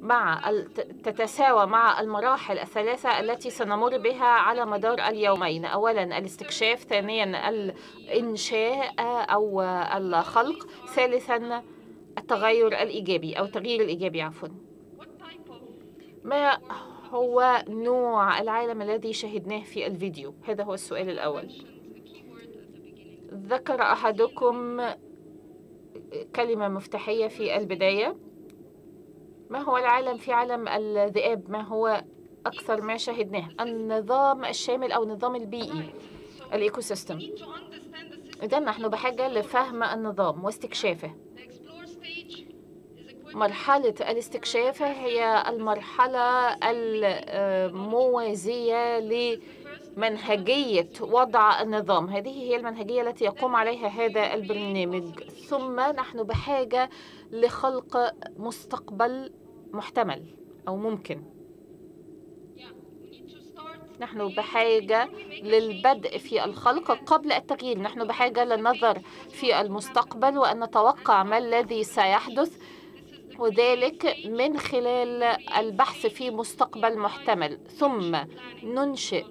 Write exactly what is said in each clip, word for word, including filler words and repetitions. مع تتساوى مع المراحل الثلاثة التي سنمر بها على مدار اليومين. أولاً الاستكشاف، ثانياً الإنشاء أو الخلق، ثالثاً التغير الإيجابي أو التغيير الإيجابي عفواً. ما هو نوع العالم الذي شاهدناه في الفيديو؟ هذا هو السؤال الأول. ذكر أحدكم كلمة مفتاحية في البداية، ما هو العالم في عالم الذئاب؟ ما هو أكثر ما شاهدناه؟ النظام الشامل أو النظام البيئي، الإيكو سيستم. إذن نحن بحاجة لفهم النظام واستكشافه. مرحلة الاستكشاف هي المرحلة الموازية لمنهجية وضع النظام، هذه هي المنهجية التي يقوم عليها هذا البرنامج. ثم نحن بحاجة لخلق مستقبل محتمل أو ممكن. نحن بحاجة للبدء في الخلق قبل التغيير، نحن بحاجة للنظر في المستقبل وأن نتوقع ما الذي سيحدث، وذلك من خلال البحث في مستقبل محتمل. ثم ننشئ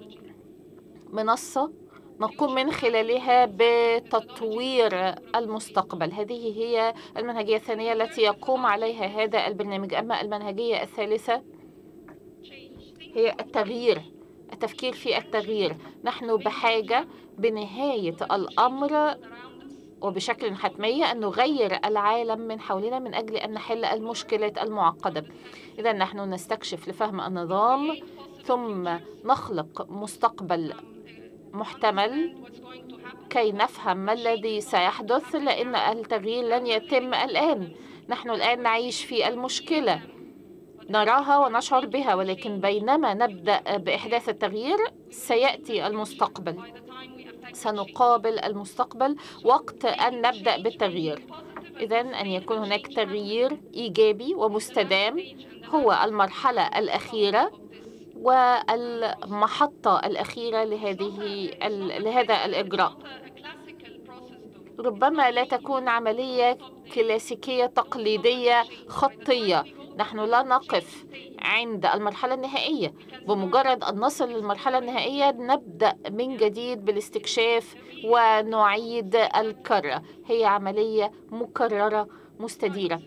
منصة نقوم من خلالها بتطوير المستقبل، هذه هي المنهجية الثانية التي يقوم عليها هذا البرنامج. أما المنهجية الثالثة هي التغيير، التفكير في التغيير. نحن بحاجة بنهاية الأمر وبشكل حتمي أن نغير العالم من حولنا من أجل أن نحل المشكلات المعقدة. إذا نحن نستكشف لفهم النظام، ثم نخلق مستقبل محتمل كي نفهم ما الذي سيحدث، لأن التغيير لن يتم الآن. نحن الآن نعيش في المشكلة، نراها ونشعر بها، ولكن بينما نبدأ بإحداث التغيير سيأتي المستقبل، سنقابل المستقبل وقت أن نبدأ بالتغيير. إذن أن يكون هناك تغيير إيجابي ومستدام هو المرحلة الأخيرة والمحطة الأخيرة لهذه لهذا الإجراء. ربما لا تكون عملية كلاسيكية تقليدية خطية، نحن لا نقف عند المرحلة النهائية، بمجرد أن نصل للمرحلة النهائية نبدأ من جديد بالاستكشاف ونعيد الكرة، هي عملية مكررة مستديرة.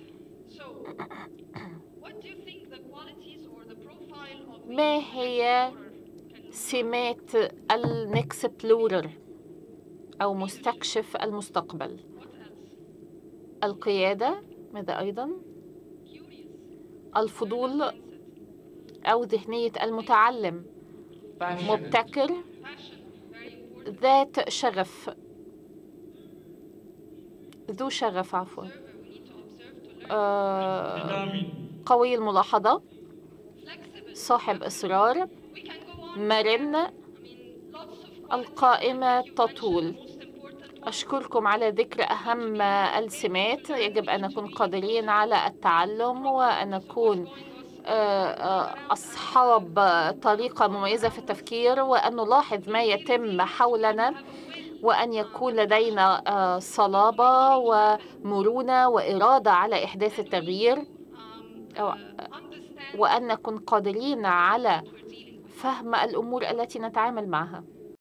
ما هي سمات النكسبلورر أو مستكشف المستقبل؟ القيادة، ماذا أيضا؟ الفضول أو ذهنية المتعلم، مبتكر، ذات شغف، ذو شغف عفوا، آه قوي الملاحظة، صاحب إصرار، مرن. القائمة تطول. أشكركم على ذكر أهم السمات. يجب أن نكون قادرين على التعلم وأن نكون أصحاب طريقة مميزة في التفكير، وأن نلاحظ ما يتم حولنا، وأن يكون لدينا صلابة ومرونة وإرادة على إحداث التغيير، وأن نكون قادرين على فهم الأمور التي نتعامل معها.